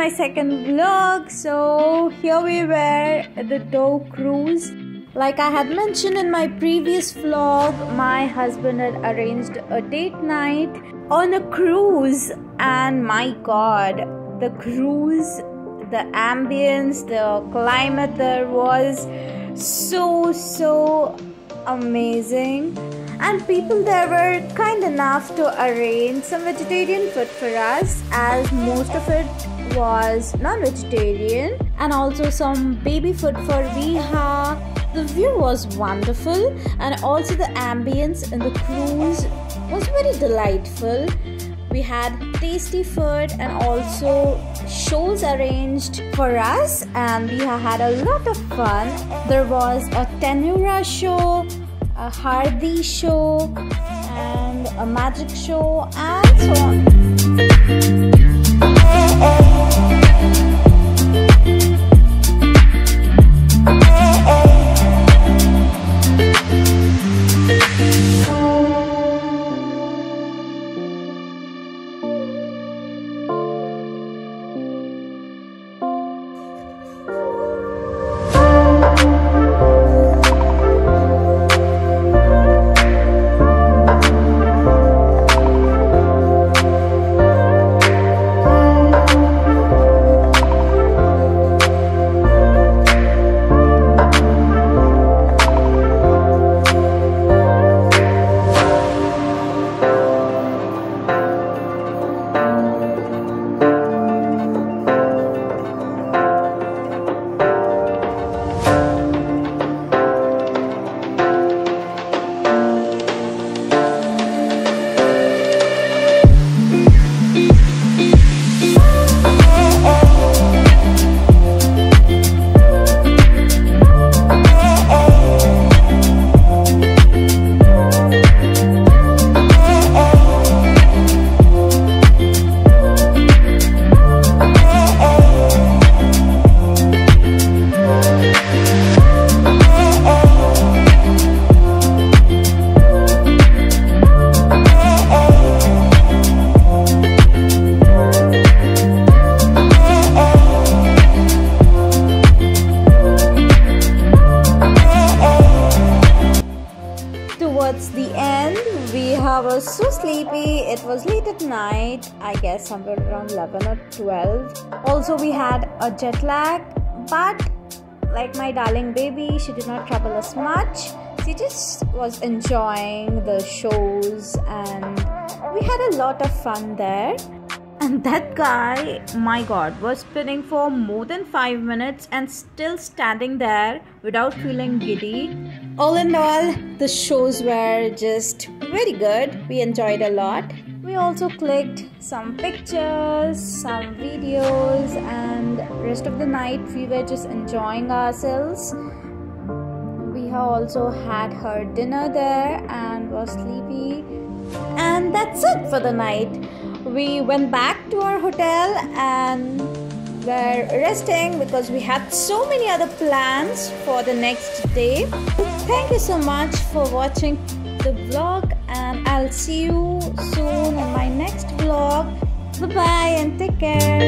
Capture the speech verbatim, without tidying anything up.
my second vlog. So here we were at the Dhow cruise. Like I had mentioned in my previous vlog, my husband had arranged a date night on a cruise, and my god, the cruise, the ambience, the climate there was so so amazing. And people there were kind enough to arrange some vegetarian food for us, as most of it was non-vegetarian, and also some baby food for Viha. The view was wonderful, and also the ambience in the cruise was very delightful. We had tasty food and also shows arranged for us, and Viha had a lot of fun. There was a tanura show, a hardi show, and a magic show, and so on. Towards the end, Viha was so sleepy. It was late at night, I guess somewhere around eleven or twelve. Also, we had a jet lag, but like my darling baby, she did not trouble us much. She just was enjoying the shows, and we had a lot of fun there. And that guy, my god, was spinning for more than five minutes and still standing there without feeling giddy. All in all, the shows were just very good. We enjoyed a lot. We also clicked some pictures, some videos, and rest of the night we were just enjoying ourselves. Viha also had her dinner there and was sleepy. And that's it for the night. We went back to our hotel and were resting because we had so many other plans for the next day. Thank you so much for watching the vlog, and I'll see you soon in my next vlog. Bye bye and take care.